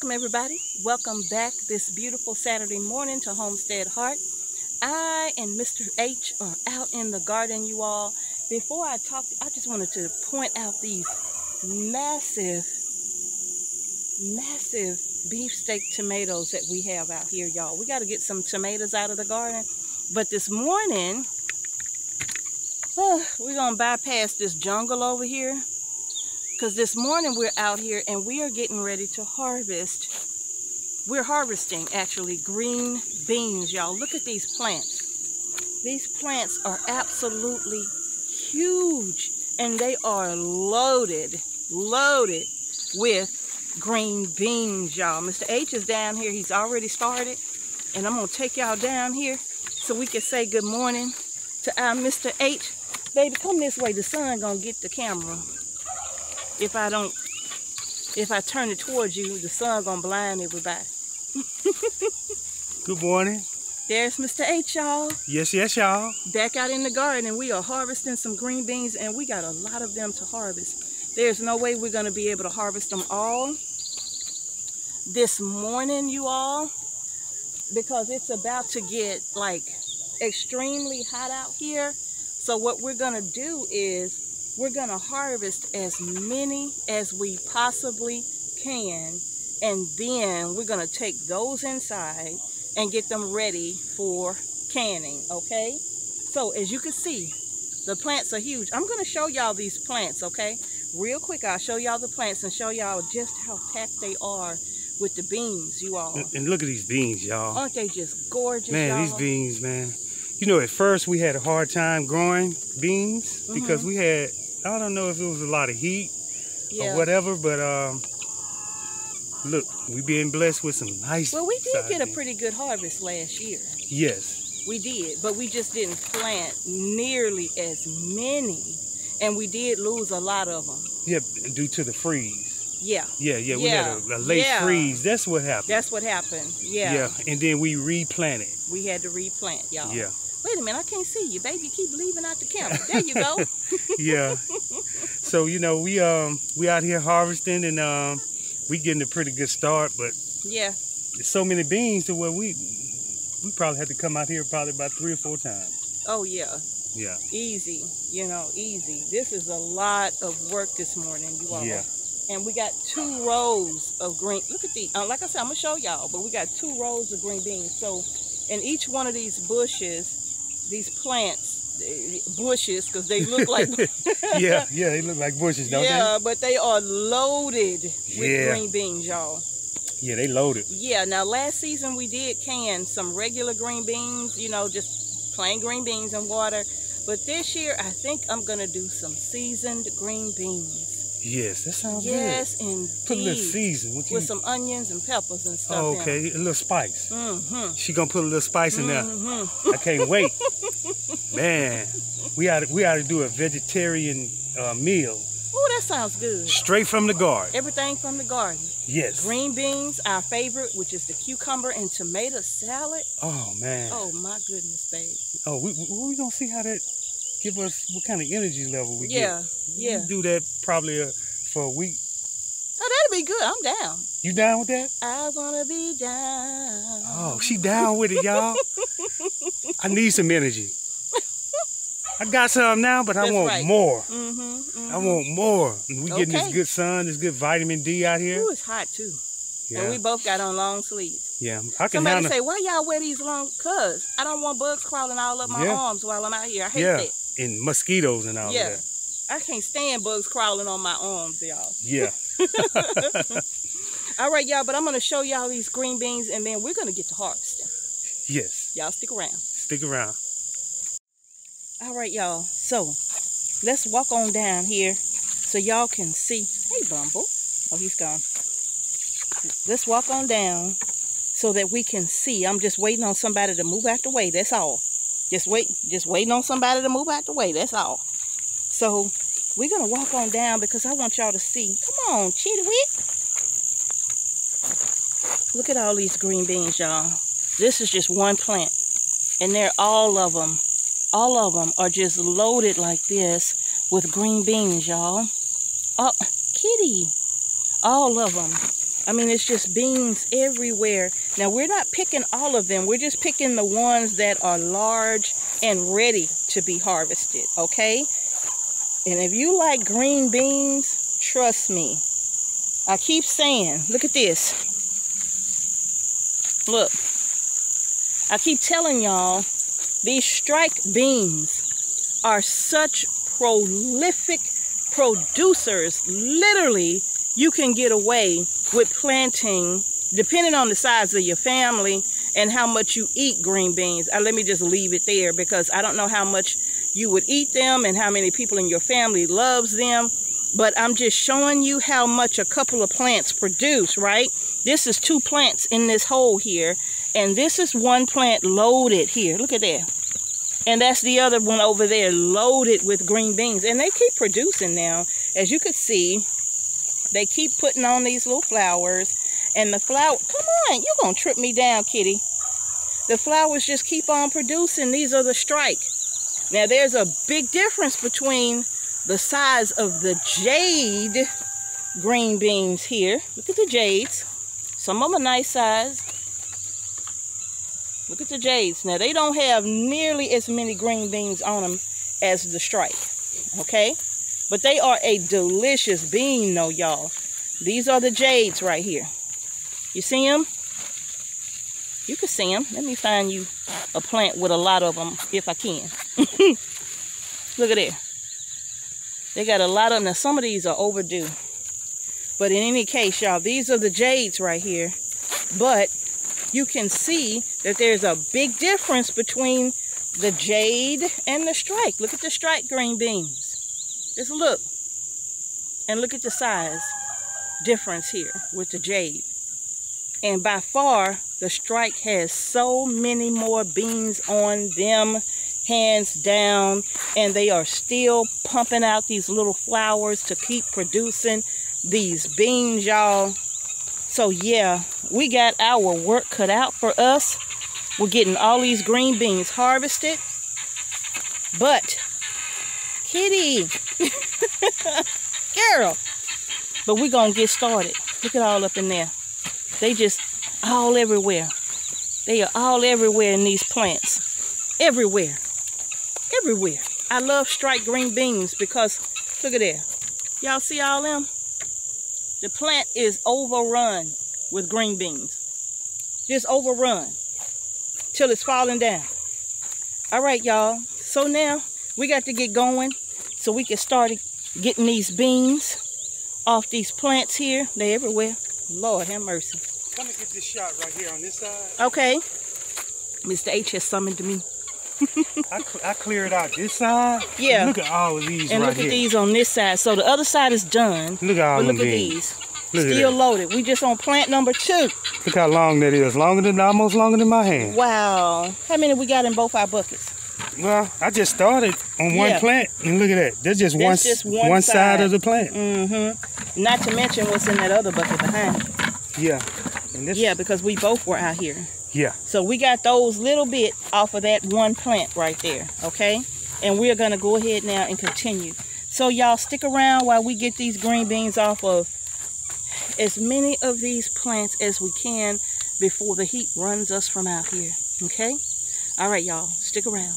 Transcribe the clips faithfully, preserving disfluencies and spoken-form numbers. Welcome everybody. Welcome back this beautiful Saturday morning to Homestead Heart. I and Mister H are out in the garden, you all. Before I talk, I just wanted to point out these massive, massive beefsteak tomatoes that we have out here, y'all. We got to get some tomatoes out of the garden. But this morning, oh, we're going to bypass this jungle over here. Because this morning we're out here and we are getting ready to harvest. We're harvesting, actually, green beans, y'all. Look at these plants. These plants are absolutely huge. And they are loaded, loaded with green beans, y'all. Mister H is down here. He's already started. And I'm going to take y'all down here so we can say good morning to our Mister H. Baby, come this way. The sun going to get the camera. If I don't, if I turn it towards you, the sun gonna blind everybody. Good morning. There's Mister H, y'all. Yes, yes, y'all. Back out in the garden, and we are harvesting some green beans, and we got a lot of them to harvest. There's no way we're gonna be able to harvest them all this morning, you all, because it's about to get like extremely hot out here. So what we're gonna do is we're going to harvest as many as we possibly can, and then we're going to take those inside and get them ready for canning, okay? So as you can see, the plants are huge. I'm going to show y'all these plants, okay? Real quick, I'll show y'all the plants and show y'all just how packed they are with the beans, you all. And look at these beans, y'all. Aren't they just gorgeous, man, y'all? These beans, man. You know, at first we had a hard time growing beans because mm-hmm. we had... I don't know if it was a lot of heat yeah. or whatever, but um, look, we being blessed with some nice. Well, we did get a pretty good harvest last year. Yes, we did, but we just didn't plant nearly as many, and we did lose a lot of them. Yeah, due to the freeze. Yeah. Yeah, yeah, we yeah. had a, a late yeah. freeze. That's what happened. That's what happened. Yeah. Yeah, and then we replanted. We had to replant, y'all. Yeah. Wait a minute, I can't see you, baby. You keep leaving out the camera. There you go. Yeah. So, you know, we um we out here harvesting, and um we getting a pretty good start, but yeah, there's so many beans to where we we probably had to come out here probably about three or four times. Oh yeah. Yeah. Easy, you know, easy. This is a lot of work this morning, you all. Yeah. And we got two rows of green. Look at the. Uh, like I said, I'm gonna show y'all, but we got two rows of green beans. So, in each one of these bushes. These plants, bushes, because they look like... yeah, yeah, they look like bushes, don't yeah, they? Yeah, but they are loaded with yeah. green beans, y'all. Yeah, they loaded. Yeah, now last season we did can some regular green beans, you know, just plain green beans and water. But this year, I think I'm going to do some seasoned green beans. Yes, that sounds good. Yes, indeed. Put a little season. What you with need? Some onions and peppers and stuff. Oh, okay, in. A little spice. Mm-hmm. She going to put a little spice in mm-hmm. there. I can't wait. Man, we ought to, we ought to do a vegetarian uh, meal. Oh, that sounds good. Straight from the garden. Everything from the garden. Yes. Green beans, our favorite, which is the cucumber and tomato salad. Oh, man. Oh, my goodness, babe. Oh, we we, we going to see how that give us, what kind of energy level we yeah, get. Yeah, yeah. We do that probably uh, for a week. Oh, that'll be good. I'm down. You down with that? I want to be down. Oh, she down with it, y'all. I need some energy. I got some now, but That's I want right. more. Mm-hmm, mm-hmm. I want more. And we okay. getting this good sun, this good vitamin D out here. Ooh, it's hot too. Yeah. And we both got on long sleeves. Yeah. I can Somebody say, why y'all wear these long? Cuz I don't want bugs crawling all up my yeah. arms while I'm out here. I hate yeah. that. And mosquitoes and all yeah. that. I can't stand bugs crawling on my arms, y'all. Yeah. All right, y'all, but I'm going to show y'all these green beans, and then we're going to get to harvest them. Yes. Y'all stick around. Stick around. All right, y'all, so let's walk on down here so y'all can see. Hey, Bumble. Oh, he's gone. Let's walk on down so that we can see. I'm just waiting on somebody to move out the way. That's all. Just wait. Just waiting on somebody to move out the way. That's all. So we're going to walk on down because I want y'all to see. Come on, Chitterwick. Look at all these green beans, y'all. This is just one plant, and they're all of them. All of them are just loaded like this with green beans, y'all. Oh, kitty. All of them I mean, it's just beans everywhere. Now, we're not picking all of them. We're just picking the ones that are large and ready to be harvested, okay? And if you like green beans, trust me. I keep saying, look at this. Look. I keep telling y'all, these strike beans are such prolific producers. Literally, you can get away with planting, depending on the size of your family and how much you eat green beans. Uh, let me just leave it there, because I don't know how much you would eat them and how many people in your family loves them. But I'm just showing you how much a couple of plants produce, right? This is two plants in this hole here. And this is one plant loaded here. Look at that. And that's the other one over there loaded with green beans. And they keep producing now. As you can see, they keep putting on these little flowers. And the flower, come on, you're going to trip me down, kitty. The flowers just keep on producing. These are the strike. Now, there's a big difference between the size of the jade green beans here. Look at the jades. Some of them are nice size. Look at the jades. Now, they don't have nearly as many green beans on them as the strike, okay? But they are a delicious bean, though, y'all. These are the jades right here. You see them? You can see them. Let me find you a plant with a lot of them if I can. Look at there. They got a lot of them. Now, some of these are overdue. But in any case, y'all, these are the jades right here. But you can see that there's a big difference between the jade and the strike. Look at the strike green beans. Just look. And look at the size difference here with the jade. And by far, the strike has so many more beans on them, hands down. And they are still pumping out these little flowers to keep producing these beans, y'all. So yeah, we got our work cut out for us. We're getting all these green beans harvested. But, kitty, girl, but we're going to get started. Look at all up in there. They just all everywhere. They are all everywhere in these plants. Everywhere. Everywhere. I love strike green beans because, look at there. Y'all see all them? The plant is overrun with green beans. Just overrun till it's falling down. All right, y'all. So now we got to get going so we can start getting these beans off these plants here. They're everywhere. Lord have mercy. I'm gonna get this shot right here on this side. Okay. Mister H has summoned me. I, cl I cleared out this side. Yeah. Look at all of these and right here. And look at these on this side. So the other side is done. Look at all them. Look at these. Look at Still that. Loaded. We just on plant number two. Look how long that is. Longer than, almost longer than my hand. Wow. How many we got in both our buckets? Well, I just started on one yeah. plant, and look at that. That's just, That's one, just one, one side. side of the plant. Mm-hmm. Not to mention what's in that other bucket behind it. Yeah. And this yeah, because we both were out here. Yeah. So we got those little bit off of that one plant right there, okay? And we're going to go ahead now and continue. So y'all stick around while we get these green beans off of as many of these plants as we can before the heat runs us from out here, okay? All right, y'all, stick around.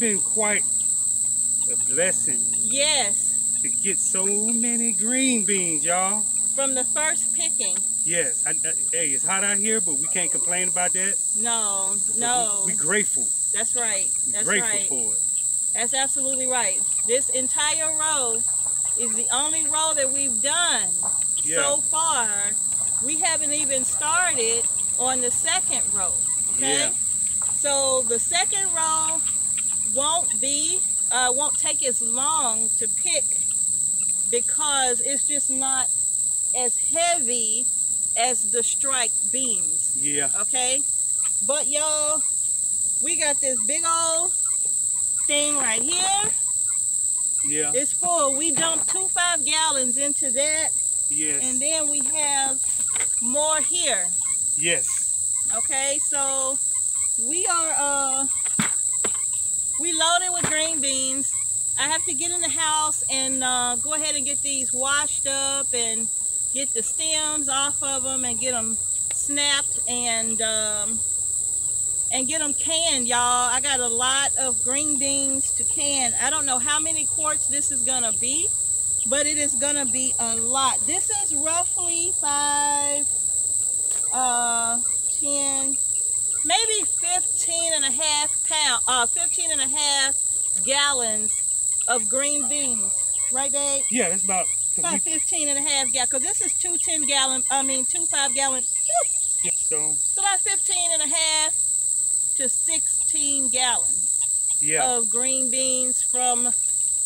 been quite a blessing. Yes. To get so many green beans, y'all. From the first picking. Yes. I, I, hey, it's hot out here, but we can't complain about that. No, no. We're we grateful. That's right. That's We're grateful right. for it. That's absolutely right. This entire row is the only row that we've done yeah. so far. We haven't even started on the second row, okay? Yeah. So the second row won't be, uh, won't take as long to pick because it's just not as heavy as the strike beans. Yeah. Okay? But y'all, we got this big old thing right here. Yeah. It's full. We dumped two five gallons into that. Yes. And then we have more here. Yes. Okay, so we are uh we loaded with green beans. I have to get in the house and uh, go ahead and get these washed up and get the stems off of them and get them snapped and um, and get them canned, y'all. I got a lot of green beans to can. I don't know how many quarts this is gonna be, but it is gonna be a lot. This is roughly five, uh, ten, maybe fifteen and a half pound, uh, fifteen and a half gallons of green beans, right, babe? Yeah, that's about. About fifteen and a half gallons, because this is two ten gallon. I mean, two five gallon. Yeah, so it's about fifteen and a half to sixteen gallons. Yeah. Of green beans from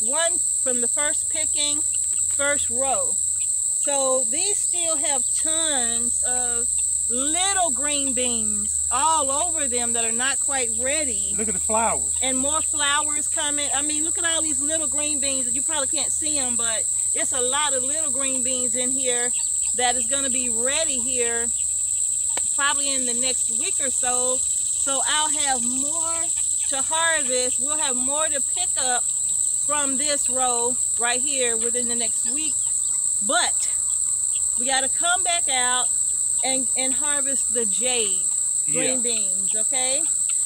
one. From the first picking, first row. So these still have tons of little green beans all over them that are not quite ready. Look at the flowers. And more flowers coming. I mean, look at all these little green beans. You probably can't see them, but it's a lot of little green beans in here that is going to be ready here probably in the next week or so. So I'll have more to harvest. We'll have more to pick up from this row right here within the next week, but we got to come back out and, and harvest the jade green yeah. beans, okay?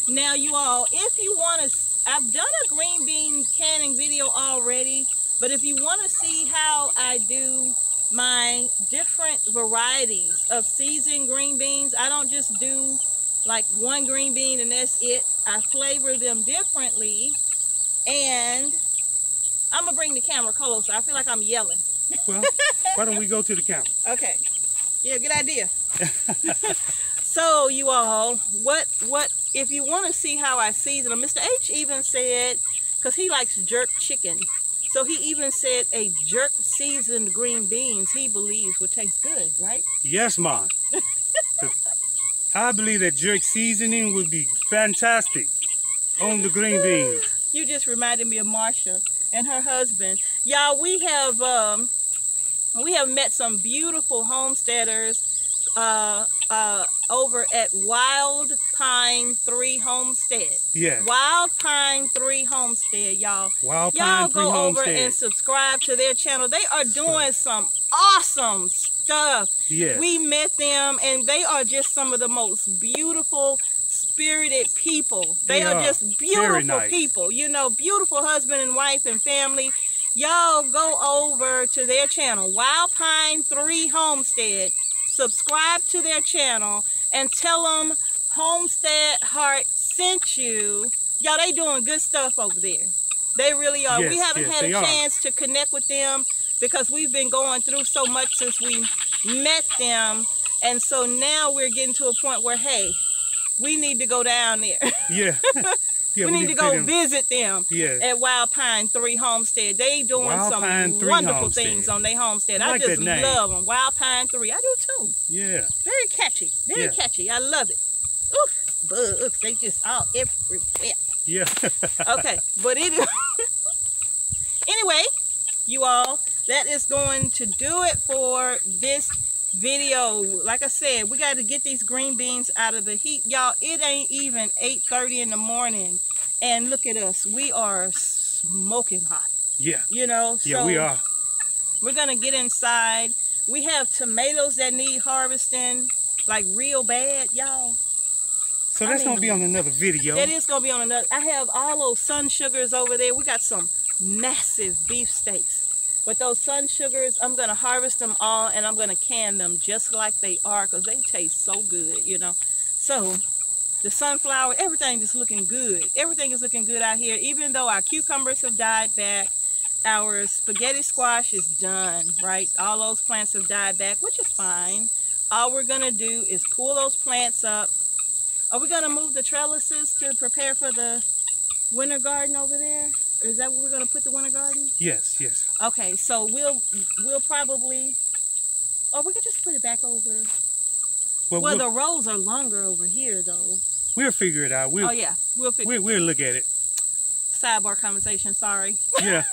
Now you all, if you want to, I've done a green bean canning video already, but if you want to see how I do my different varieties of seasoned green beans, I don't just do like one green bean and that's it. I flavor them differently, and I'm gonna bring the camera closer. I feel like I'm yelling. Well, why don't we go to the camera? Okay. Yeah, good idea. So you all, what what if you want to see how I season them? Mister H even said, because he likes jerk chicken, so he even said a jerk seasoned green beans he believes would taste good, right? Yes, Mom. I believe that jerk seasoning would be fantastic on the green beans. You just reminded me of Marsha and her husband. Y'all, we have um, we have met some beautiful homesteaders uh, uh, over at Wild Pine Tree homestead. Yeah. Wild Pine Tree homestead, y'all. Wild Pine Tree homestead. Y'all go over and subscribe to their channel. They are doing some awesome stuff. Yeah. We met them, and they are just some of the most beautiful, spirited people. They yeah, are just beautiful nice. people, you know, beautiful husband and wife and family. Y'all go over to their channel, Wild Pine Tree Homestead, subscribe to their channel, and tell them Homestead Heart sent you. Y'all, they doing good stuff over there. They really are. Yes, we haven't yes, had a chance are. to connect with them because we've been going through so much since we met them, and so now we're getting to a point where, hey, we need to go down there. Yeah. yeah we, we need, need to go them. visit them yeah. at Wild Pine Tree Homestead. They doing Wild some wonderful homestead. things on their homestead. I, like I just love them. Wild Pine Tree. I do too. Yeah. Very catchy. Very yeah. catchy. I love it. Oof, bugs. They just all everywhere. Yeah. Okay. But it is... Anyway, you all, that is going to do it for this video. Like I said, we got to get these green beans out of the heat, y'all. It ain't even eight thirty in the morning, and look at us, we are smoking hot. Yeah, you know, yeah, so we are. We're gonna get inside. We have tomatoes that need harvesting, like real bad, y'all. So that's I mean, gonna be on another video. That is gonna be on another. I have all those sun sugars over there. We got some massive beef steaks. But those sun sugars, I'm gonna harvest them all and I'm gonna can them just like they are because they taste so good, you know. So the sunflower, everything is looking good. Everything is looking good out here, even though our cucumbers have died back. Our spaghetti squash is done, right? All those plants have died back, which is fine. All we're gonna do is pull those plants up. Are we gonna move the trellises to prepare for the winter garden over there? Or is that where we're gonna put the winter garden? Yes, yes. Okay, so we'll we'll probably, or we could just put it back over. Well, well we'll, the rows are longer over here though. We'll figure it out. We'll, oh yeah, we'll figure we'll, we'll look at it. Sidebar conversation, sorry. Yeah.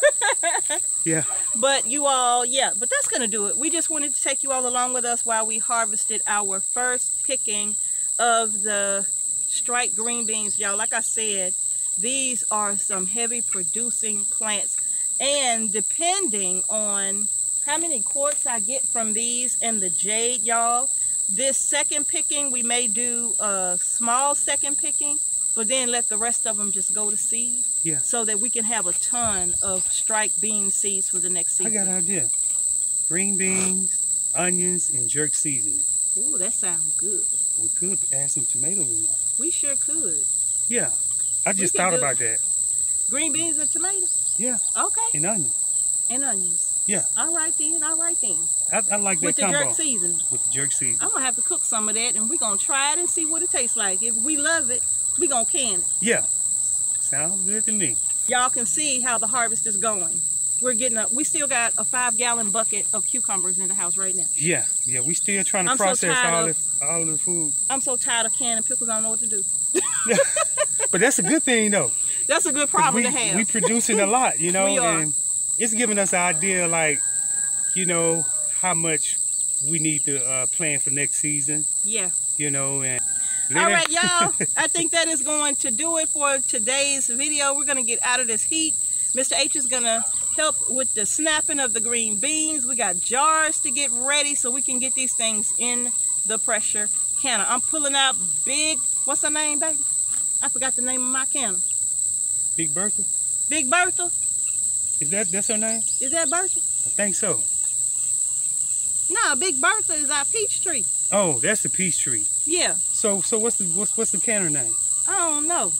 Yeah. But you all, yeah, but that's going to do it. We just wanted to take you all along with us while we harvested our first picking of the strike green beans. Y'all, like I said, these are some heavy producing plants. And depending on how many quarts I get from these and the jade, y'all, this second picking, we may do a small second picking. But then let the rest of them just go to seed, yeah. So that we can have a ton of strike bean seeds for the next season. I got an idea. Green beans, onions, and jerk seasoning. Ooh, that sounds good. We could add some tomatoes in that. We sure could. Yeah, I just thought about that. Green beans and tomatoes? Yeah. Okay. And onions. And onions. Yeah. All right then, all right then. I, I like that combo. With the jerk seasoning. With the jerk seasoning. I'm going to have to cook some of that, and we're going to try it and see what it tastes like. If we love it, we gonna can it. Yeah, sounds good to me. Y'all can see how the harvest is going. We're getting up. We still got a five gallon bucket of cucumbers in the house right now. Yeah, yeah. We still trying to I'm process so all of the, all the food. I'm so tired of canning pickles. I don't know what to do. But that's a good thing though. That's a good problem we, to have. We producing a lot, you know, we are. And it's giving us an idea, like, you know, how much we need to uh, plan for next season. Yeah. You know and. Later. All right, y'all. I think that is going to do it for today's video. We're going to get out of this heat. Mister H is going to help with the snapping of the green beans. We got jars to get ready so we can get these things in the pressure canner. I'm pulling out Big, what's her name, baby? I forgot the name of my canner. Big Bertha? Big Bertha? Is that, that's her name? Is that Bertha? I think so. No, Big Bertha is our peach tree. Oh, that's the peach tree. Yeah. So, so what's the what's what's the canner name? I don't know.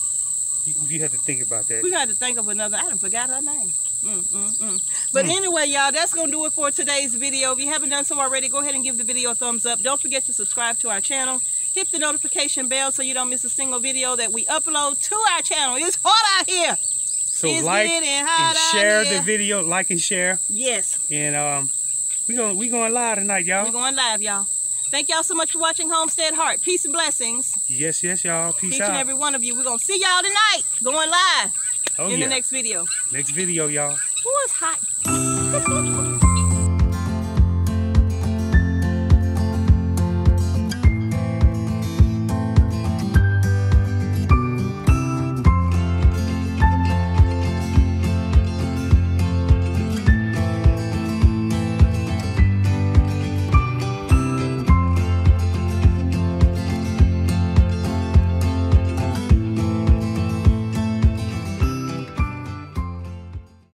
You, you have to think about that. We got to think of another. I done forgot her name. Mm, mm, mm. But mm. anyway, y'all, that's gonna do it for today's video. If you haven't done so already, go ahead and give the video a thumbs up. Don't forget to subscribe to our channel. Hit the notification bell so you don't miss a single video that we upload to our channel. It's hot out here. So it's like and, and share the video. Like and share. Yes. And um, we gonna we going live tonight, y'all. We going live, y'all. Thank y'all so much for watching Homestead Heart. Peace and blessings. Yes, yes, y'all. Peace Each out. Each and every one of you. We're going to see y'all tonight going live oh, in yeah. the next video. Next video, y'all. Oh, it's hot.